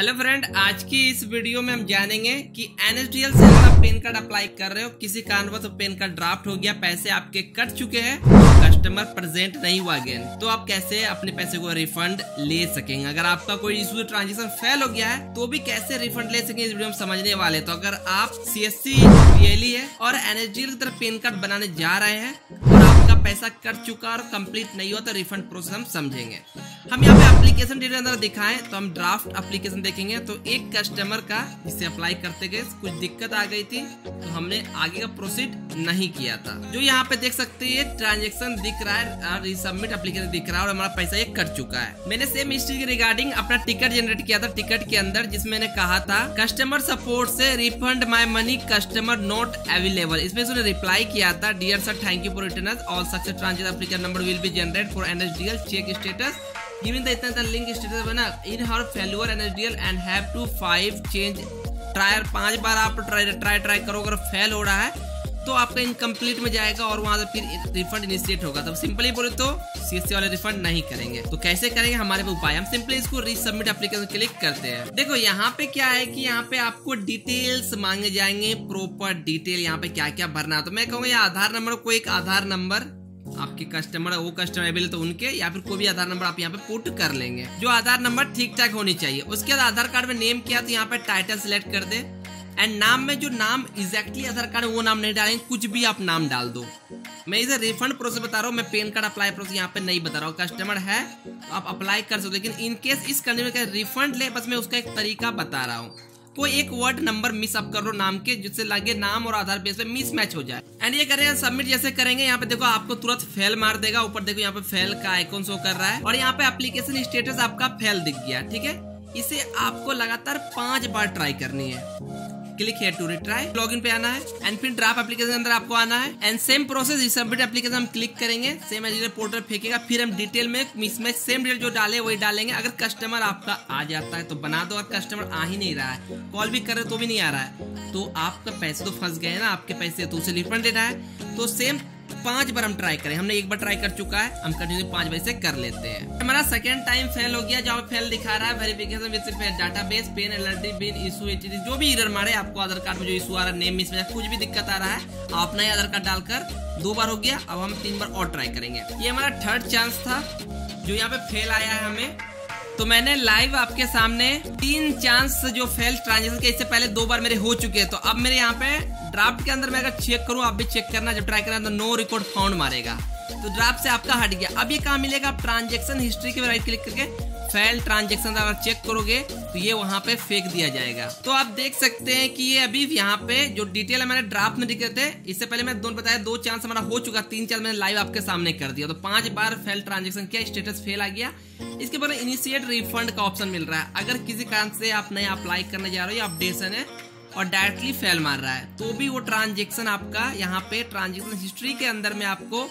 Hello friend, आज की इस वीडियो में हम जानेंगे कि एनएसडीएल से आप पैन कार्ड अप्लाई कर रहे हो, किसी कारणवश पैन कार्ड ड्राफ्ट हो गया, पैसे आपके कट चुके हैं, कस्टमर प्रेजेंट नहीं हुआ अगेन, तो आप कैसे अपने पैसे को रिफंड ले सकेंगे। अगर आपका कोई इशू ट्रांजेक्शन फेल हो गया है तो भी कैसे रिफंड ले सकेंगे, इस वीडियो में समझने वाले। तो अगर आप सीएससी पीएलई है और एनएसडीएल की तरफ पैन कार्ड बनाने जा रहे हैं और आपका पैसा कट चुका और कम्प्लीट नहीं हुआ तो रिफंड प्रोसेस हम समझेंगे। हम यहाँ पे एप्लीकेशन डिटेल अंदर दिखाएं तो हम ड्राफ्ट एप्लीकेशन देखेंगे। तो एक कस्टमर का इसे अप्लाई करते गए कुछ दिक्कत आ गई थी तो हमने आगे का प्रोसीड नहीं किया था। जो यहाँ पे देख सकते हैं ट्रांजैक्शन दिख रहा है और सबमिट एप्लीकेशन दिख रहा है और हमारा पैसा ये कट चुका है। मैंने सेम हिस्ट्री के रिगार्डिंग अपना टिकट जनरेट किया था टिकट के अंदर, जिसमें मैंने कहा था कस्टमर सपोर्ट से refund my money, customer not available. इसमें उसने रिप्लाई किया था, dear sir thank you for returners, all success transaction application number will be generate for NSDL, check status given the इतना लिंक स्टेटस बना इन हर failure NSDL and have to five change trier. 5 बार आप try करो, अगर fail हो रहा है तो आपका इनकम्प्लीट में जाएगा और वहाँ से फिर रिफंड इनिशिएट होगा। तो सिंपली बोले तो सीएससी वाले रिफंड नहीं करेंगे। तो कैसे करेंगे, हमारे पे उपाय, हम सिंपली इसको रीसबमिट एप्लीकेशन क्लिक करते हैं। देखो यहाँ पे क्या है कि यहाँ पे आपको डिटेल्स मांगे जाएंगे, प्रॉपर डिटेल यहाँ पे क्या क्या भरना है। तो मैं कहूँगा आधार नंबर, कोई एक आधार नंबर आपके कस्टमर है, वो कस्टमर अवेलेबल तो उनके, या फिर कोई भी आधार नंबर आप यहाँ पे पुट कर लेंगे। जो आधार नंबर ठीक ठाक होनी चाहिए। उसके बाद आधार कार्ड में नेम किया तो यहाँ पे टाइटल सिलेक्ट कर दे एंड नाम में जो नाम एग्जैक्टली आधार कार्ड वो नाम नहीं डालेंगे, कुछ भी आप नाम डाल दो। मैं इसे रिफंड प्रोसेस बता रहा हूँ, मैं पैन कार्ड अप्लाई प्रोसेस यहाँ पे नहीं बता रहा हूँ। कस्टमर है तो आप अप्लाई कर सकते, लेकिन इनकेस इस कंडीशन में रिफंड ले, बस मैं उसका एक तरीका बता रहा हूँ। कोई एक वर्ड नंबर मिस आप कर लो नाम के, जिससे लगे नाम और आधार बेस पे मिसमैच हो जाए। एंड ये करें सबमिट जैसे करेंगे, यहाँ पे देखो आपको तुरंत फेल मार देगा। ऊपर देखो यहाँ पे फेल का आइकन शो कर रहा है और यहाँ पे एप्लीकेशन स्टेटस आपका फेल दिख गया। ठीक है, इसे आपको लगातार 5 बार ट्राई करनी है। Click here to retry, login पे आना है एंड फिर ड्राफ्ट एप्लीकेशन के अंदर आपको आना है and same process submit application हम क्लिक करेंगे। सेम एज पोर्टल फेंकेगा, फिर हम डिटेल में मिसमैच सेम डिटेल जो डाले वही डालेंगे। अगर कस्टमर आपका आ जाता है तो बना दो, और कस्टमर आ ही नहीं रहा है, कॉल भी कर रहे हो तो भी नहीं आ रहा है, तो आपका पैसे तो फंस गए ना, आपके पैसे तो उसे रिफंड देना है। तो सेम 5 बार हम ट्राई करें, हमने 1 बार ट्राई कर चुका है, हम कंटिन्यू 5 बार से कर लेते हैं। हमारा सेकंड टाइम फेल हो गया, जहाँ फेल दिखा रहा है verification with database PAN allergy been issue HD, जो भी एरर मारे आपको आधार कार्ड में जो इशू आ रहा है, नेम मिसमैच, कुछ भी दिक्कत आ रहा है, आप नया आधार कार्ड डालकर 2 बार हो गया, अब हम 3 बार और ट्राई करेंगे। ये हमारा थर्ड चांस था जो यहाँ पे फेल आया है हमें। तो मैंने लाइव आपके सामने 3 चांस जो फेल ट्रांजेक्शन के, इससे पहले 2 बार मेरे हो चुके हैं। तो अब मेरे यहाँ पे ड्राफ्ट के अंदर मैं अगर चेक करूँ, आप भी चेक करना, जब ट्राई करना तो नो रिकॉर्ड फाउंड मारेगा, तो ड्राफ्ट से आपका हट गया। अब ये कहाँ मिलेगा, आप ट्रांजेक्शन हिस्ट्री के राइट क्लिक करके फेल ट्रांजेक्शन अगर चेक करोगे तो ये वहाँ पे फेंक दिया जाएगा। तो आप देख सकते हैं कि ये अभी यहाँ पे जो डिटेल है मैंने ड्राफ्ट में दिखे थे। इससे पहले मैंने दोनों बताया, 2 चांस हमारा हो चुका, 3 चांस मैंने लाइव आपके सामने कर दिया। तो 5 बार फेल ट्रांजेक्शन किया, स्टेटस फेल आ गया। इसके बाद इनिशिएट रिफंड का ऑप्शन मिल रहा है। अगर किसी कारण से आप नया अप्लाई करने जा रहे हो, अपडेशन है और डायरेक्टली फेल मार रहा है, तो भी वो ट्रांजेक्शन आपका यहाँ पे ट्रांजेक्शन हिस्ट्री के अंदर में आपको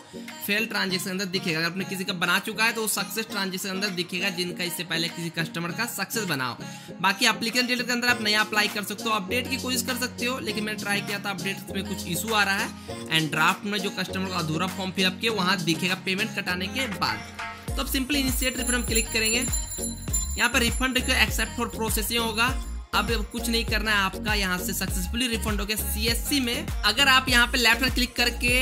फेल ट्रांजेक्शन अंदर दिखेगा। अगर आपने किसी का बना चुका है तो वो सक्सेस ट्रांजेक्शन अंदर दिखेगा, जिनका इससे पहले किसी कस्टमर का सक्सेस बनाओ। बाकी एप्लीकेशन डिटेल के अंदर आप नया अप्लाई कर सकते हो, अपडेट की कोशिश कर सकते हो, लेकिन मैंने ट्राई किया था, अपडेट में कुछ इशू आ रहा है एंड ड्राफ्ट में जो कस्टमर का अधूरा फॉर्म फिलअप किया वहाँ दिखेगा पेमेंट कटाने के बाद। तो आप सिंपली इनिशिएट रिफंड हम क्लिक करेंगे, यहाँ पर रिफंड एक्सेप्ट फॉर प्रोसेसिंग होगा। अब कुछ नहीं करना है, आपका यहाँ से सक्सेसफुली रिफंड हो गया। सीएससी में अगर आप यहाँ पे लेफ्ट में क्लिक करके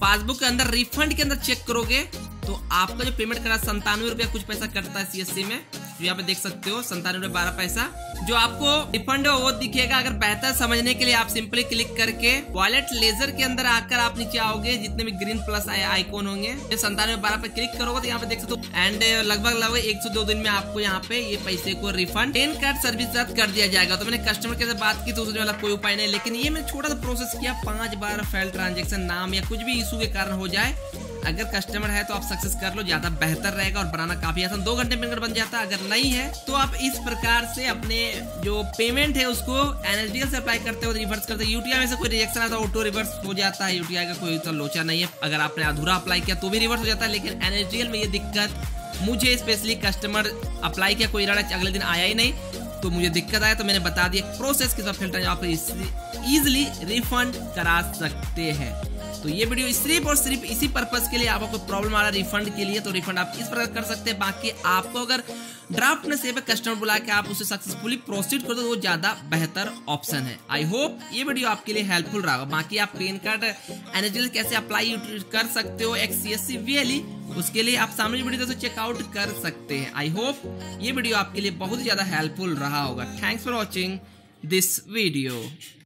पासबुक के अंदर रिफंड के अंदर चेक करोगे तो आपका जो पेमेंट करा 97 रुपया कुछ पैसा कटता है सीएससी में, जो यहाँ पे देख सकते हो 97 रुपये 12 पैसा जो आपको रिफंड हो वो दिखेगा। अगर बेहतर समझने के लिए आप सिंपली क्लिक करके वॉलेट लेजर के अंदर आकर आप नीचे आओगे, जितने भी ग्रीन प्लस आइकॉन होंगे, जब 97/12 पे क्लिक करोगे तो यहाँ पे देख सकते हो एंड लगभग 102 दिन में आपको यहाँ पे ये पैसे को रिफंड पैन कार्ड सर्विस के साथ कर दिया जाएगा। तो मैंने कस्टमर के साथ बात की तो उसने वाला कोई उपाय नहीं, लेकिन ये मैंने छोटा सा प्रोसेस किया। 5 बार फेल ट्रांजेक्शन नाम या कुछ भी इशू के कारण हो जाए, अगर कस्टमर है तो आप सक्सेस कर लो, ज्यादा बेहतर रहेगा और बनाना काफी आसान, 2 घंटे में बन जाता है। अगर नहीं है तो आप इस प्रकार से अपने जो पेमेंट है उसको एनएसडीएल से अप्लाई करते हो रिवर्स करते हो। यूटीआई में से कोई रिजेक्शन आता है ऑटो रिवर्स हो जाता है, यूटीआई का कोई लोचा नहीं है, अगर आपने अधूरा अप्लाई किया तो भी रिवर्स हो जाता है। लेकिन एनएसडीएल में ये दिक्कत मुझे स्पेशली, कस्टमर अप्लाई किया, कोई राड़ा अगले दिन आया ही नहीं तो मुझे दिक्कत आया, तो मैंने बता दिया प्रोसेस के साथ आप इजीली रिफंड करा सकते हैं। तो ये वीडियो सिर्फ और सिर्फ इसी पर्पज के लिए, आपको प्रॉब्लम आ रहा है रिफंड के लिए तो रिफंड आप इस प्रकार कर सकते हैं। बाकी आपको अगर ड्राफ्ट में सेव कस्टमर बुला के आप उसे सक्सेसफुली प्रोसीड कर दो वो ज्यादा बेहतर ऑप्शन है। आई होप ये वीडियो आपके लिए हेल्पफुल रहा होगा। बाकी आप पैन कार्ड एनएसडीएल कैसे अप्लाई कर सकते हो सीएससी वीएलई, उसके लिए आप सामने वीडियो से चेकआउट कर सकते हैं। आई होप ये वीडियो आपके लिए बहुत ज्यादा हेल्पफुल रहा होगा। Thanks for watching this video.